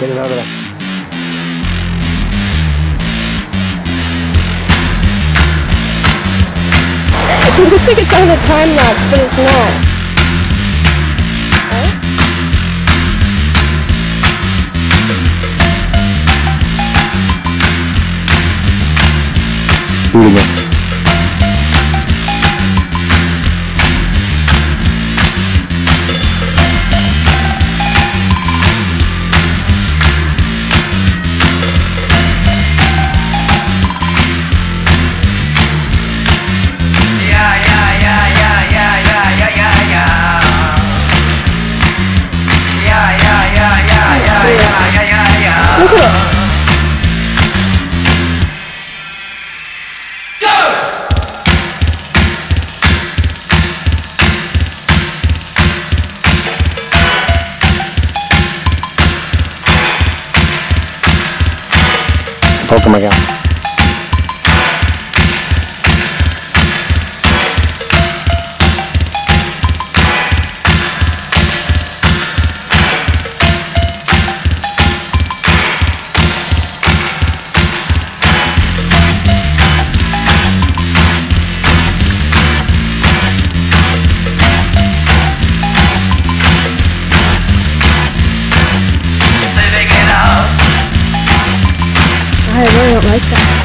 Get it out of there. It looks like it's on a time lapse, but it's not. Huh? Do it again. Poke him again. I really don't like that.